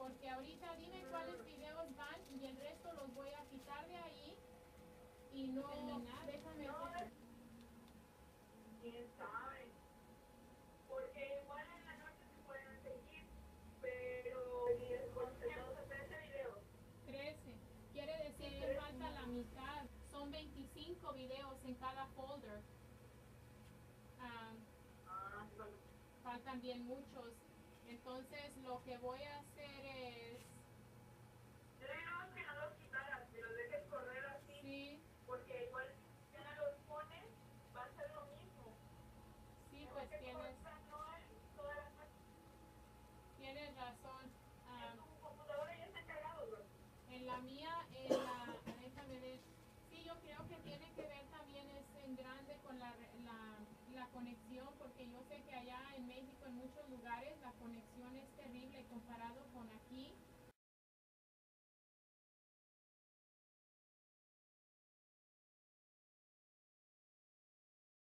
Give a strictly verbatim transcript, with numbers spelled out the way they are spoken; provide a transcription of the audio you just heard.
porque ahorita dime cuáles videos van y el resto los voy a quitar de ahí y no, déjame hacer. ¿Quién sabe? Porque igual en la noche se pueden seguir, pero trece, quiere decir que falta la mitad, son veinticinco videos en cada folder. Um, ah, bueno. Faltan bien muchos, entonces lo que voy a hacer es... Yo le digo que no los quitaras, pero dejes correr así, sí. Porque igual si no los pones, va a ser lo mismo. Sí, pero pues tienes... Todas las... Tienes razón. Um, en tu computadora ya está cargado, ¿no? En la mía, en la... Déjame ver. Sí, yo creo que tiene que ver también es en grande con la, la, la conexión, porque yo sé que allá en México, en muchos lugares, la conexión es terrible comparado con aquí.